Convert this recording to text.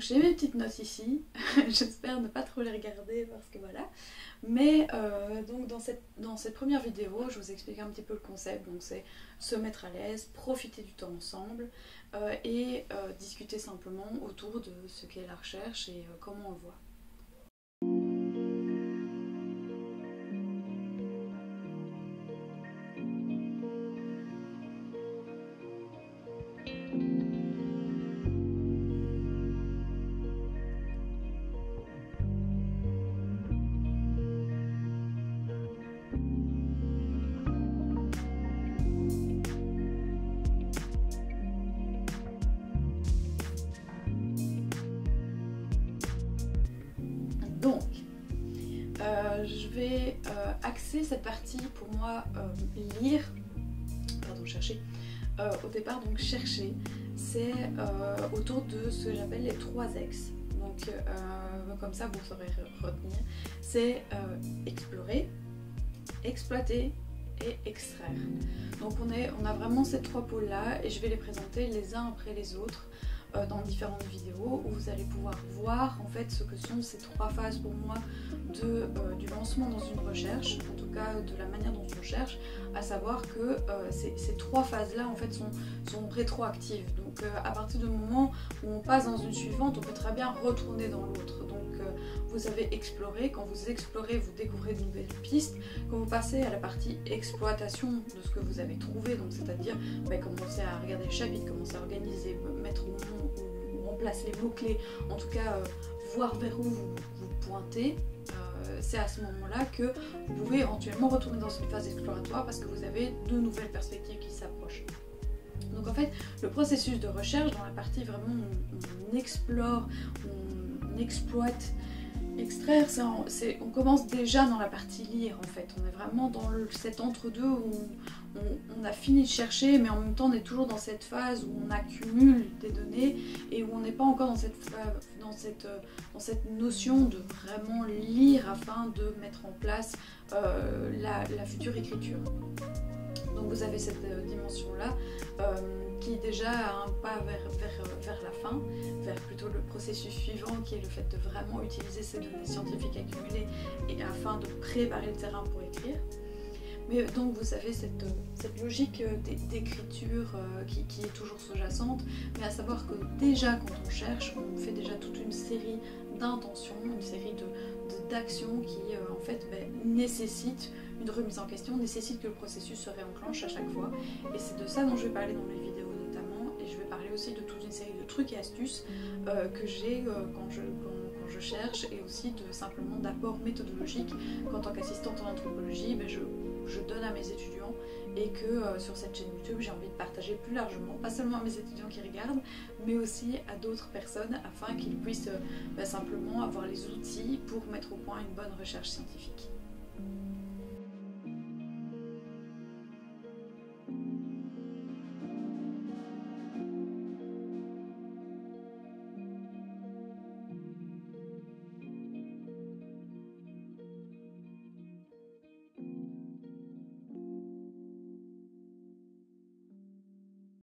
Donc j'ai mes petites notes ici, j'espère ne pas trop les regarder parce que voilà. Mais donc dans cette première vidéo, je vous explique un petit peu le concept. Donc c'est se mettre à l'aise, profiter du temps ensemble et discuter simplement autour de ce qu'est la recherche et comment on le voit. Donc, je vais axer cette partie pour moi chercher. Au départ, donc chercher, c'est autour de ce que j'appelle les 3 axes. Donc, comme ça, vous saurez retenir. C'est explorer, exploiter et extraire. Donc, on a vraiment ces 3 pôles-là et je vais les présenter les uns après les autres. Dans différentes vidéos où vous allez pouvoir voir en fait ce que sont ces 3 phases pour moi de, du lancement dans une recherche, en tout cas de la manière dont on cherche, à savoir que ces 3 phases-là en fait sont rétroactives. Donc à partir du moment où on passe dans une suivante, on peut très bien retourner dans l'autre. Donc vous avez exploré, quand vous explorez, vous découvrez de nouvelles pistes. Quand vous passez à la partie exploitation de ce que vous avez trouvé, donc c'est-à-dire commencer à regarder les chapitres, commencer à organiser, mettre au nom en place les mots-clés, en tout cas voir vers où vous pointez, c'est à ce moment-là que vous pouvez éventuellement retourner dans une phase exploratoire parce que vous avez de nouvelles perspectives qui s'approchent. Donc en fait, le processus de recherche, dans la partie vraiment on explore, on exploite, extraire, on commence déjà dans la partie lire en fait. On est vraiment dans cet entre-deux où on a fini de chercher, mais en même temps on est toujours dans cette phase où on accumule des données et où on n'est pas encore dans cette notion de vraiment lire afin de mettre en place la future écriture. Donc vous avez cette dimension-là qui déjà a un pas vers la fin, vers plutôt le processus suivant qui est le fait de vraiment utiliser ces données scientifiques accumulées et afin de préparer le terrain pour écrire. Mais donc vous avez cette logique d'écriture qui est toujours sous-jacente, mais à savoir que déjà quand on cherche, on fait déjà toute une série d'intentions, une série d'actions qui en fait nécessitent une remise en question, nécessite que le processus se réenclenche à chaque fois. Et c'est de ça dont je vais parler dans mes vidéos notamment, et je vais parler aussi de toute une série de trucs et astuces que j'ai quand je cherche, et aussi de simplement d'apports méthodologiques qu'en tant qu'assistante en anthropologie, je donne à mes étudiants et que sur cette chaîne YouTube j'ai envie de partager plus largement, pas seulement à mes étudiants qui regardent, mais aussi à d'autres personnes afin qu'ils puissent simplement avoir les outils pour mettre au point une bonne recherche scientifique.